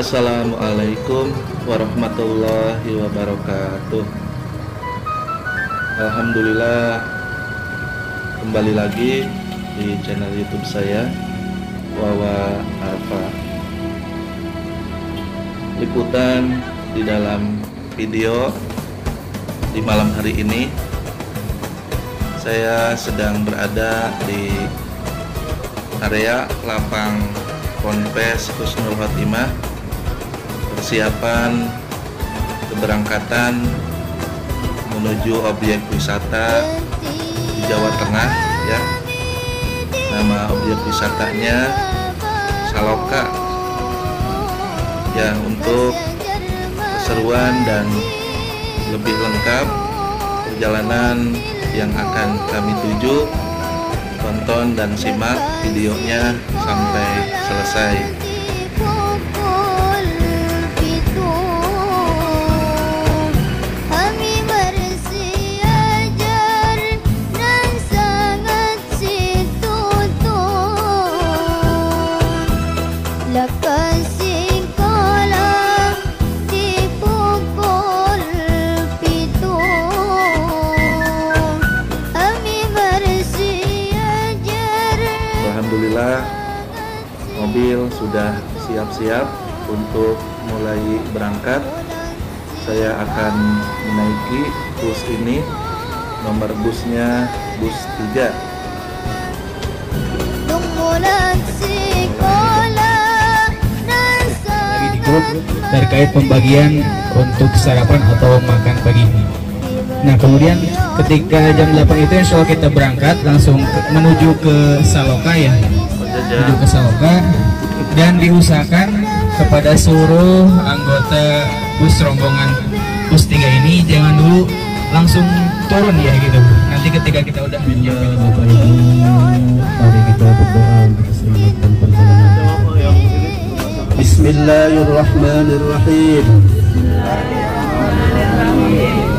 Assalamualaikum warahmatullahi wabarakatuh. Alhamdulillah, kembali lagi di channel YouTube saya, Wawa Alfa Liputan. Di dalam video di malam hari ini, saya sedang berada di area lapang Ponpes Husnul Khotimah, persiapan keberangkatan menuju objek wisata di Jawa Tengah, ya. Nama objek wisatanya Saloka, ya. Untuk keseruan dan lebih lengkap perjalanan yang akan kami tuju, tonton dan simak videonya sampai selesai. Mobil sudah siap-siap untuk mulai berangkat. Saya akan menaiki bus ini. Nomor busnya bus 3. Di grup terkait pembagian untuk sarapan atau makan pagi. Nah, kemudian ketika jam 8 itu insya Allah kita berangkat langsung menuju ke Saloka, ya. Menuju ke Saloka, dan diusahakan kepada seluruh anggota bus rombongan bus 3 ini jangan dulu langsung turun, ya, gitu. Nanti ketika kita udah Bapak Ibu, mari kita berdoa untuk keselamatan perjalanan. Bismillahirrahmanirrahim.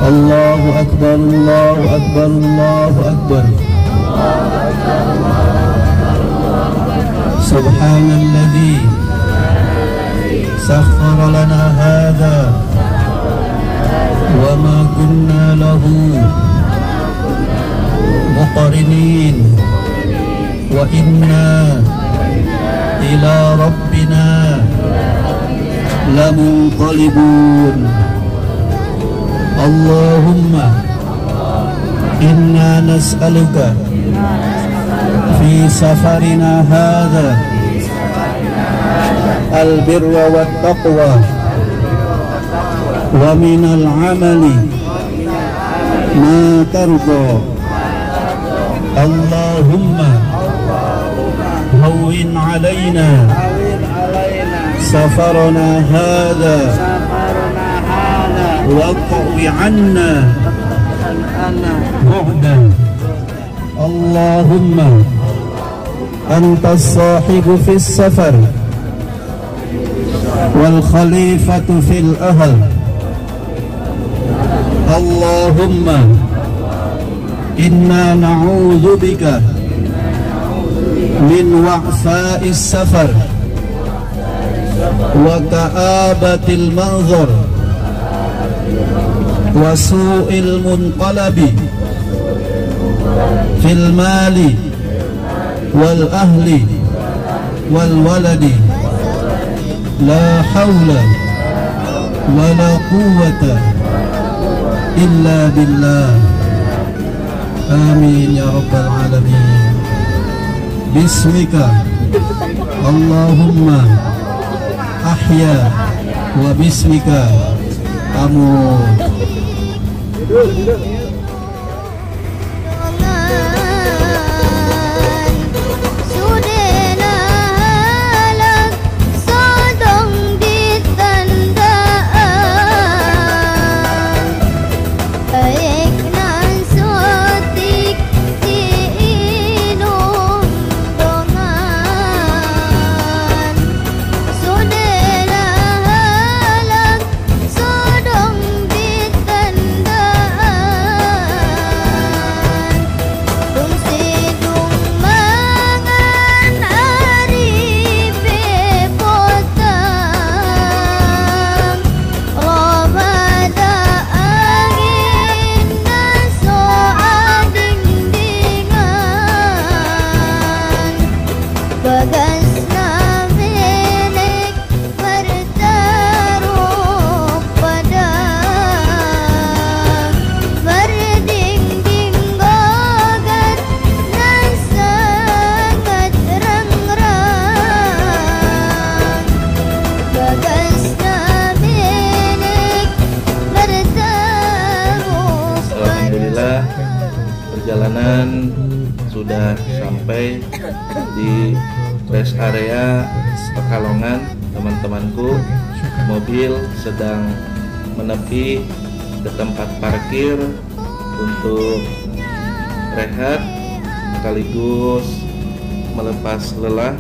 Allahu Akbar, Allahu Akbar, Allahu Akbar. Subhanalladzi sakhkhara lana hadza wa ma kunna lahu muqarinin wa inna ila rabbina lamunqalibun. Allahumma inna nas'aluka في سفرنا هذا البر والتقوى ومن العمل ما ترضى. اللهم هون علينا سفرنا هذا واقض عنا بعدا. اللهم أنت الصاحب في السفر والخليفة في الأهل. اللهم إنا نعوذ بك من وعثاء السفر وكآبة المنظر وسوء المنقلب في المال والأهل والولد. لا حول ولا قوة إلا بالله. آمين يا رب العالمين. باسمك اللهم أحيا وباسمك أموت. perjalanan sudah sampai di rest area Pekalongan. Teman-temanku, mobil sedang menepi ke tempat parkir untuk rehat sekaligus melepas lelah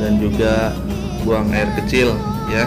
dan juga buang air kecil ya.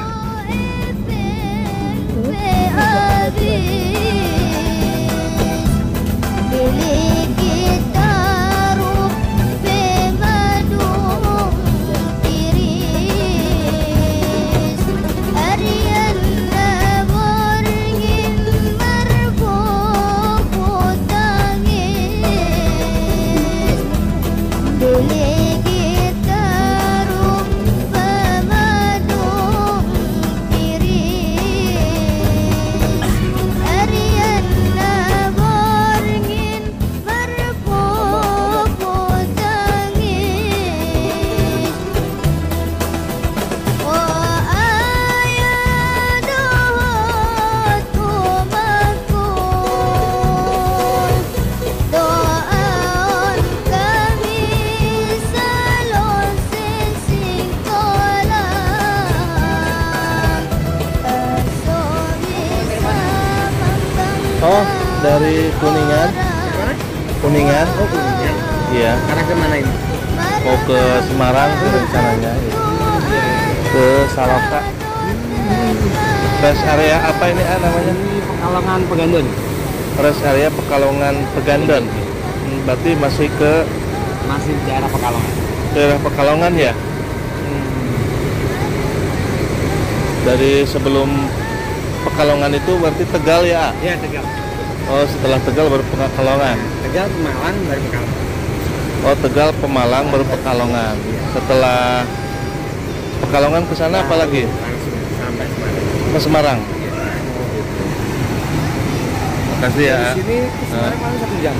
Oh, dari Kuningan. Kuningan? Oh, Kuningan. Iya. Karena ke mana ini? Mau ke Semarang rencananya. Ya. Ke Saloka. Rest area apa ini namanya? Pekalongan Pegandon. Rest area Pekalongan Pegandon. Berarti masih ke? Masih daerah Pekalongan. Daerah Pekalongan ya. Dari sebelum Pekalongan itu berarti Tegal ya? Iya, Tegal. Oh, setelah Tegal baru Pekalongan. Tegal, Pemalang, baru Pekalongan. Oh, Tegal, Pemalang, baru Pekalongan. Setelah Pekalongan ke sana apa lagi? Langsung sampai Semarang. Ke Semarang. Iya. Makasih ya. Dari sini ke Semarang paling 1 jam.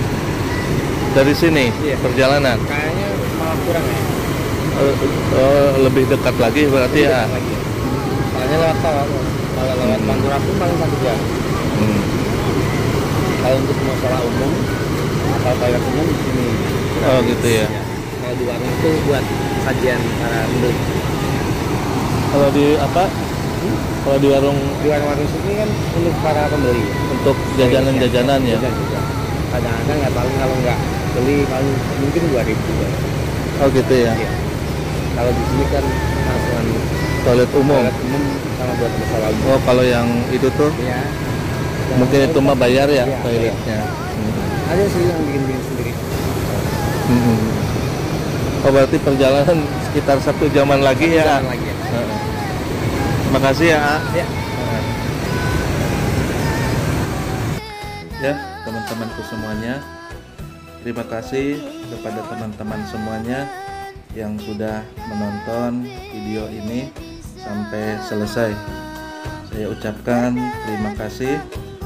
Dari sini iya. Perjalanan. Kayaknya malah kurang ya. Lebih dekat lagi berarti lebih dekat ya. Lagi. Soalnya lewat tol. Kalau lewat Manggur pun paling 1 jam. Kalau untuk masalah umum atau toilet umum di sini. Oh gitu ya. Kalau di warung itu buat sajian para pembeli. Kalau di apa? Kalau di warung-warung sini kan untuk para pembeli. Untuk jajanan-jajanan ya. Kadang-kadang nggak tahu, kalau nggak beli paling mungkin 2.000. Oh gitu ya. Kalau di sini kan langsung toilet umum. Toilet umum sama buat masalah. Oh, kalau yang itu tuh? Iya. Mungkin itu mah bayar ya, iya, toiletnya. Ada sih yang bikin-bikin sendiri. Oh, berarti perjalanan sekitar 1 jaman lagi ya? Jaman lagi ya. Makasih ya, A. Ya. Ya, teman-temanku semuanya. Terima kasih kepada teman-teman semuanya yang sudah menonton video ini sampai selesai. Saya ucapkan terima kasih.